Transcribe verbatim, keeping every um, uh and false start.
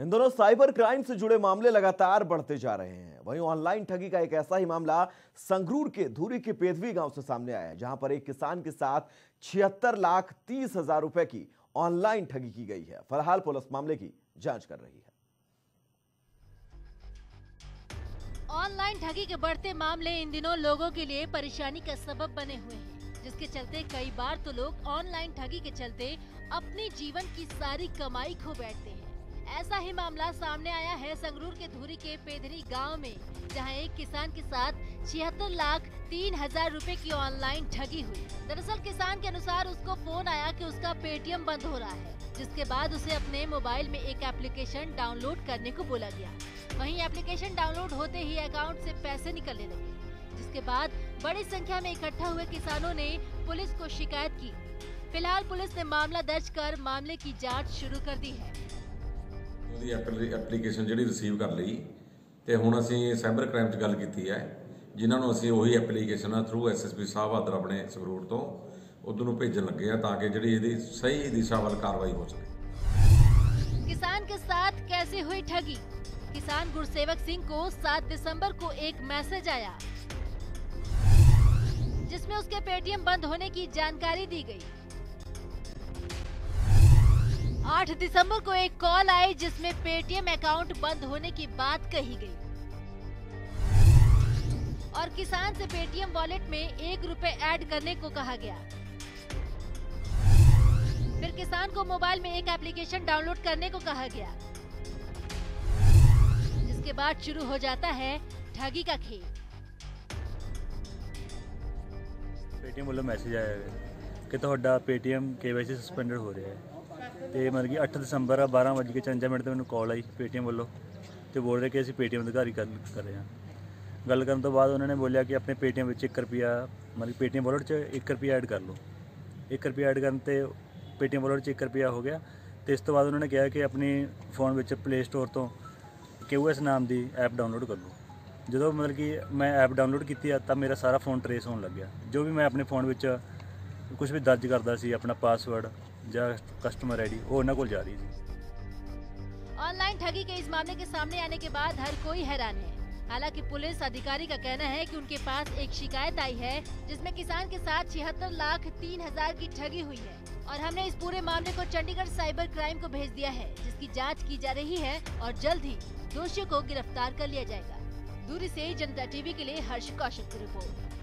इन दोनों cyber crime से जुड़े मामले लगातार बढ़ते जा रहे हैं। वहीं ऑनलाइन ठगी का एक ऐसा ही मामला संगरूर के धूरी के पेदवी गांव से सामने आया, जहां पर एक किसान के साथ छिहत्तर लाख तीस हजार रुपए की ऑनलाइन ठगी की गई है। फिलहाल पुलिस मामले की जांच कर रही है। ऑनलाइन ठगी के बढ़ते मामले इन दिनों लोगों के लिए परेशानी का सबब बने हुए हैं, जिसके चलते कई बार तो लोग ऑनलाइन ठगी के चलते अपने जीवन की सारी कमाई खो बैठते हैं। ऐसा ही मामला सामने आया है संगरूर के धूरी के पेदरी गांव में, जहां एक किसान के साथ छिहत्तर लाख तीन हजार रूपए की ऑनलाइन ठगी हुई। दरअसल किसान के अनुसार उसको फोन आया कि उसका पेटीएम बंद हो रहा है, जिसके बाद उसे अपने मोबाइल में एक एप्लीकेशन डाउनलोड करने को बोला गया। वहीं एप्लीकेशन डाउनलोड होते ही अकाउंट से पैसे निकलने लगे, जिसके बाद बड़ी संख्या में इकट्ठा हुए किसानों ने पुलिस को शिकायत की। फिलहाल पुलिस ने मामला दर्ज कर मामले की जांच शुरू कर दी है। एप्लीकेशन जिहड़ी रिसीव कर लई ते हुण असीं साइबर क्राइम च गल कीती है, जिन्हां नूं असीं ओही एप्लीकेशन थ्रू एसएसपी साहब आदर अपने संगरूर तों उधर नूं भेजण लगे आ, ताकि जिहड़ी इहदी सही दिशा वाल कार्रवाई हो सके। किसान के साथ कैसे हुई ठगी? किसान गुरसेवक सिंह को सात दिसंबर को एक मैसेज आया, जिसमें उसके पेटीएम बंद होने की जानकारी दी गई। आठ दिसंबर को एक कॉल आई, जिसमें पेटीएम अकाउंट बंद होने की बात कही गई और किसान से पेटीएम वॉलेट में एक रुपए ऐड करने को कहा गया। फिर किसान को मोबाइल में एक एप्लीकेशन डाउनलोड करने को कहा गया, जिसके बाद शुरू हो जाता है ठगी का खेल। पेटीएम वालों मैसेज आया है कि तुहाडा पेटीएम केवाईसी सस्पेंडेड हो रहा है, तो मतलब कि अठ दिसंबर आ बारह बज के चौंजा मिनट मैं कॉल आई पेटीएम वालों, तो बोल रहे कि असीं पेटीएम अधिकारी गल कर रहे हैं। गल करन तो बाद उन्होंने बोलिया कि अपने पेटीएम विच एक रुपया मतलब पेटीएम वॉलेट च एक रुपया ऐड कर लो। एक रुपया ऐड करन ते पेटीएम वॉलेट च एक रुपया हो गया, तो इस तो बाद उन्होंने कहा कि अपने फोन विच प्ले स्टोर तो केयूएस नाम की ऐप डाउनलोड कर लो। जो मतलब कि मैं ऐप डाउनलोड की तो मेरा सारा फोन ट्रेस होने लग गया, जो भी मैं अपने फोन में कुछ भी दर्ज करता सी, अपना पासवर्ड या कस्टमर आईडी वो उन्हां कोल जा रही थी। ऑनलाइन ठगी के इस मामले के सामने आने के बाद हर कोई हैरान है। हालांकि पुलिस अधिकारी का कहना है कि उनके पास एक शिकायत आई है, जिसमें किसान के साथ छिहत्तर लाख तीन हजार की ठगी हुई है और हमने इस पूरे मामले को चंडीगढ़ साइबर क्राइम को भेज दिया है, जिसकी जाँच की जा रही है और जल्द ही दोषियों को गिरफ्तार कर लिया जाएगा। दूरी से जनता टीवी के लिए हर्ष कौशिक की रिपोर्ट।